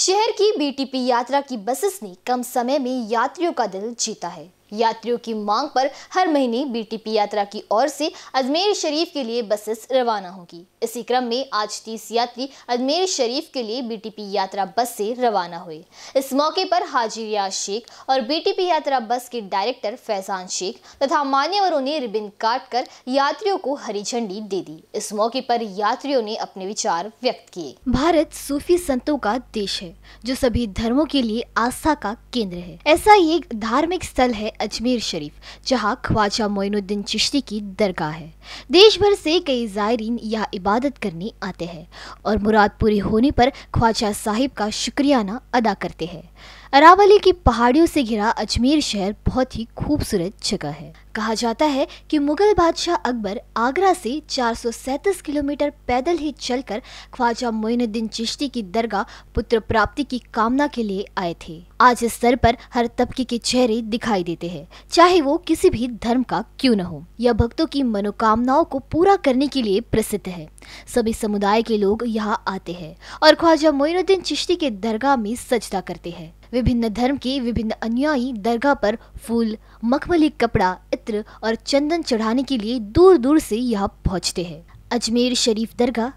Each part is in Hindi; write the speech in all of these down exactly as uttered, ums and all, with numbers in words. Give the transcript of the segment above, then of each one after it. शहर की बी टी पी यात्रा की बसेस ने कम समय में यात्रियों का दिल जीता है। यात्रियों की मांग पर हर महीने बी टी पी यात्रा की ओर से अजमेर शरीफ के लिए बसेस रवाना होगी। इसी क्रम में आज तीस यात्री अजमेर शरीफ के लिए बी टी पी यात्रा बस से रवाना हुए। इस मौके पर हाजिरिया शेख और बी टी पी यात्रा बस के डायरेक्टर फैजान शेख तथा मान्यवरों ने रिबन काटकर यात्रियों को हरी झंडी दे दी। इस मौके पर यात्रियों ने अपने विचार व्यक्त किए। भारत सूफी संतों का देश है जो सभी धर्मों के लिए आस्था का केंद्र है। ऐसा ही एक धार्मिक स्थल है अजमेर शरीफ, जहां ख्वाजा मोइनुद्दीन चिश्ती की दरगाह है। देश भर से कई ज़ायरीन यहाँ इबादत करने आते हैं और मुराद पूरी होने पर ख्वाजा साहिब का शुक्रियाना अदा करते हैं। अरावली की पहाड़ियों से घिरा अजमेर शहर बहुत ही खूबसूरत जगह है। कहा जाता है कि मुगल बादशाह अकबर आगरा से चार सौ सैंतीस किलोमीटर पैदल ही चलकर ख्वाजा मोइनुद्दीन चिश्ती की दरगाह पुत्र प्राप्ति की कामना के लिए आए थे। आज इस स्तर पर हर तबके के चेहरे दिखाई देते हैं, चाहे वो किसी भी धर्म का क्यों न हो। यह भक्तों की मनोकामनाओं को पूरा करने के लिए प्रसिद्ध है। सभी समुदाय के लोग यहाँ आते हैं और ख्वाजा मोइनुद्दीन चिश्ती के दरगाह में सजदा करते हैं। विभिन्न धर्म के विभिन्न अनुयायी दरगाह पर फूल, मखमली कपड़ा, इत्र और चंदन चढ़ाने के लिए दूर दूर से यहाँ पहुँचते हैं। अजमेर शरीफ दरगाह,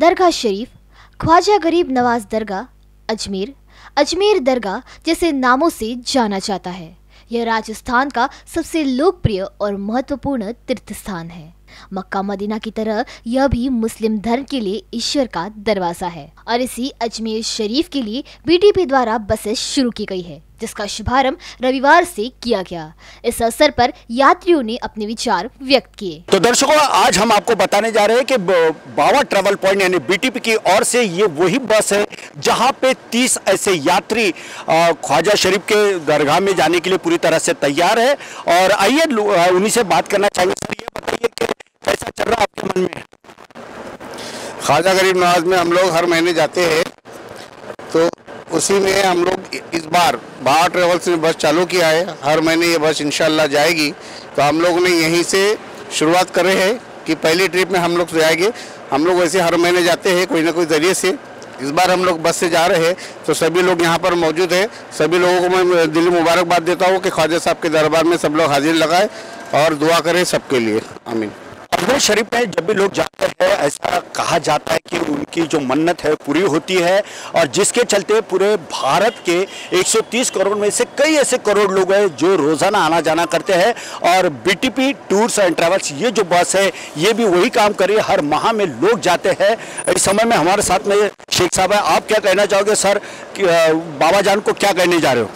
दरगाह शरीफ, ख्वाजा गरीब नवाज दरगाह, अजमेर, अजमेर दरगाह जैसे नामों से जाना जाता है। यह राजस्थान का सबसे लोकप्रिय और महत्वपूर्ण तीर्थ स्थान है। मक्का मदीना की तरह यह भी मुस्लिम धर्म के लिए ईश्वर का दरवाजा है और इसी अजमेर शरीफ के लिए बी टी पी द्वारा बसें शुरू की गई है, जिसका शुभारंभ रविवार से किया गया। इस अवसर पर यात्रियों ने अपने विचार व्यक्त किए। तो दर्शकों, आज हम आपको बताने जा रहे हैं कि बाबा ट्रेवल पॉइंट यानी बी टी पी की ओर से ये वही बस है जहां पे तीस ऐसे यात्री ख्वाजा शरीफ के दरगाह में जाने के लिए पूरी तरह से तैयार है। और आइए उन्हीं से बात करना चाहिए। सर, ये बताइए कि कैसा चल रहा है आपके मन में? ख्वाजा गरीब नवाज में हम लोग हर महीने जाते हैं, तो उसी में हम लोग इस बार बाबा ट्रेवल्स ने बस चालू किया है। हर महीने ये बस इंशाल्लाह जाएगी। तो हम लोग ने यहीं से शुरुआत करे है कि पहली ट्रिप में हम लोग जाएंगे। हम लोग वैसे हर महीने जाते हैं कोई ना कोई ज़रिए से। इस बार हम लोग बस से जा रहे हैं, तो सभी लोग यहाँ पर मौजूद है। सभी लोगों को मैं दिली मुबारकबाद देता हूँ कि ख्वाजा साहब के दरबार में सब लोग हाजिर लगाए और दुआ करें सबके लिए, आमीन। अजमेर शरीफ में जब भी लोग जाते हैं, ऐसा कहा जाता है कि उनकी जो मन्नत है पूरी होती है और जिसके चलते पूरे भारत के एक सौ तीस करोड़ में से कई ऐसे करोड़ लोग हैं जो रोज़ाना आना जाना करते हैं। और B T P tours and travels, ये जो बस है, ये भी वही काम कर रही है। हर माह में लोग जाते हैं। इस समय में हमारे साथ में शेख साहब है। आप क्या कहना चाहोगे सर, बाबा जान को क्या कहने जा रहे हो?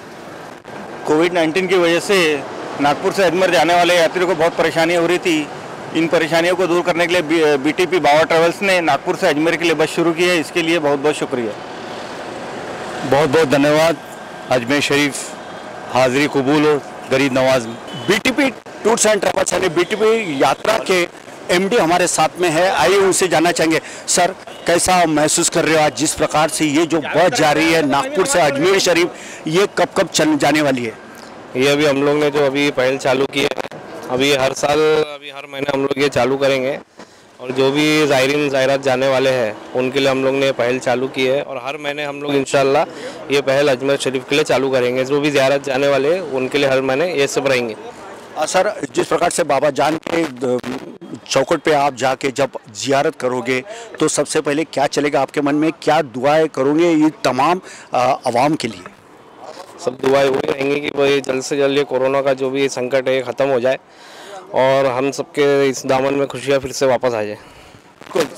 कोविड नाइन्टीन की वजह से नागपुर से अजमेर जाने वाले यात्रियों को बहुत परेशानी हो रही थी। इन परेशानियों को दूर करने के लिए B T P Baba travels ने नागपुर से अजमेर के लिए बस शुरू की है। इसके लिए बहुत बहुत शुक्रिया, बहुत बहुत धन्यवाद। अजमेर शरीफ हाजिरी कबूल हो Garib Nawaz. B T P tours and travels यानी बी टी पी यात्रा के एम डी हमारे साथ में है। आइए उनसे जानना चाहेंगे। सर, कैसा महसूस कर रहे हो आज, जिस प्रकार से ये जो बस जा रही है नागपुर से अजमेर शरीफ, ये कब कब चल जाने वाली है? ये अभी हम लोग ने जो अभी पहल चालू की है, अभी हर साल अभी हर महीने हम लोग ये चालू करेंगे। और जो भी ज़ायरीन ज़ायरात जाने वाले हैं उनके लिए हम लोग ने पहल चालू की है और हर महीने हम लोग इंशाल्लाह ये पहल अजमेर शरीफ के लिए चालू करेंगे। जो भी ज़ियारत जाने वाले हैं उनके लिए हर महीने ये सब रहेंगे। सर, जिस प्रकार से बाबा जान के चौकट पे आप जाके जब जियारत करोगे तो सबसे पहले क्या चलेगा आपके मन में, क्या दुआएँ करोगे ये तमाम आवाम के लिए? सब दुआएं वही रहेंगे कि भाई जल्द से जल्द ये कोरोना का जो भी संकट है ख़त्म हो जाए और हम सबके इस दामन में खुशियाँ फिर से वापस आ जाए।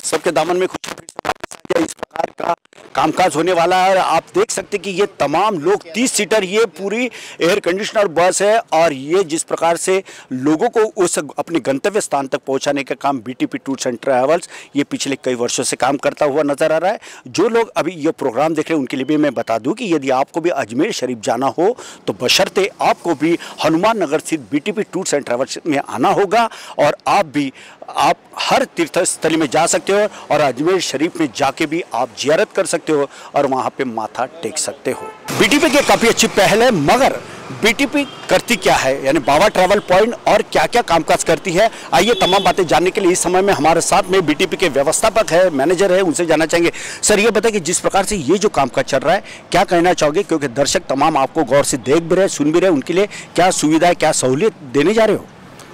सबके दामन में खुशियाँ फिर से वापस आ जाए, इस प्रकार का कामकाज होने वाला है। और आप देख सकते कि ये तमाम लोग तीस सीटर ये पूरी एयर कंडीशनर बस है और ये जिस प्रकार से लोगों को उस अपने गंतव्य स्थान तक पहुंचाने का काम B T P tours and travels ये पिछले कई वर्षों से काम करता हुआ नज़र आ रहा है। जो लोग अभी ये प्रोग्राम देख रहे हैं उनके लिए भी मैं बता दूँ कि यदि आपको भी अजमेर शरीफ जाना हो तो बशर्ते आपको भी हनुमान नगर स्थित B T P tours and travels में आना होगा और आप भी आप हर तीर्थस्थली में जा सकते हो और अजमेर शरीफ में जाके भी आप जियारत कर सकते हो और वहाँ पे माथा टेक सकते हो। बी टी पी के काफ़ी अच्छी पहल है, मगर बीटीपी करती क्या है, यानी बाबा ट्रेवल पॉइंट और क्या क्या कामकाज करती है, आइए तमाम बातें जानने के लिए इस समय में हमारे साथ में बीटीपी के व्यवस्थापक है, मैनेजर है, उनसे जानना चाहेंगे। सर ये बताएं कि जिस प्रकार से ये जो कामकाज चल रहा है क्या कहना चाहोगे, क्योंकि दर्शक तमाम आपको गौर से देख भी रहे सुन भी रहे, उनके लिए क्या सुविधा क्या सहूलियत देने जा रहे हो?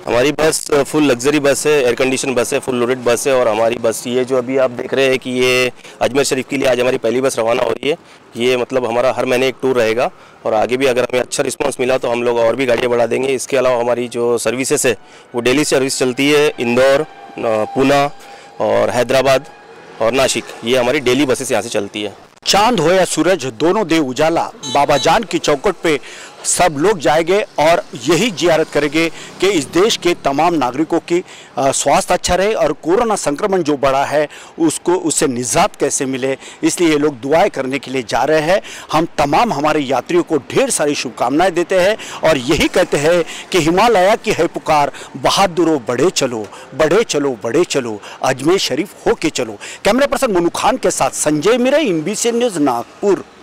हमारी बस फुल लग्जरी बस है, एयर कंडीशन बस है, फुल लोडेड बस है। और हमारी बस ये जो अभी आप देख रहे हैं कि ये अजमेर शरीफ के लिए आज हमारी पहली बस रवाना हो रही है। ये मतलब हमारा हर महीने एक टूर रहेगा और आगे भी अगर हमें अच्छा रिस्पांस मिला तो हम लोग और भी गाड़ियाँ बढ़ा देंगे। इसके अलावा हमारी जो सर्विसेज है वो डेली सर्विस चलती है इंदौर, पूना और हैदराबाद और नासिक, ये हमारी डेली बसेस यहाँ से चलती है। चांद हो या सूरज दोनों दे उजाला, बाबा जान की चौखट पे सब लोग जाएंगे और यही जियारत करेंगे कि इस देश के तमाम नागरिकों की स्वास्थ्य अच्छा रहे और कोरोना संक्रमण जो बढ़ा है उसको उससे निजात कैसे मिले, इसलिए ये लोग दुआएं करने के लिए जा रहे हैं। हम तमाम हमारे यात्रियों को ढेर सारी शुभकामनाएं देते हैं और यही कहते हैं कि हिमालय की है पुकार, बहादुरों बढ़े चलो बढ़े चलो बढ़े चलो, अजमेर शरीफ होके चलो। कैमरा पर्सन मनु खान के साथ Sanjay Mira, N B C news Nagpur.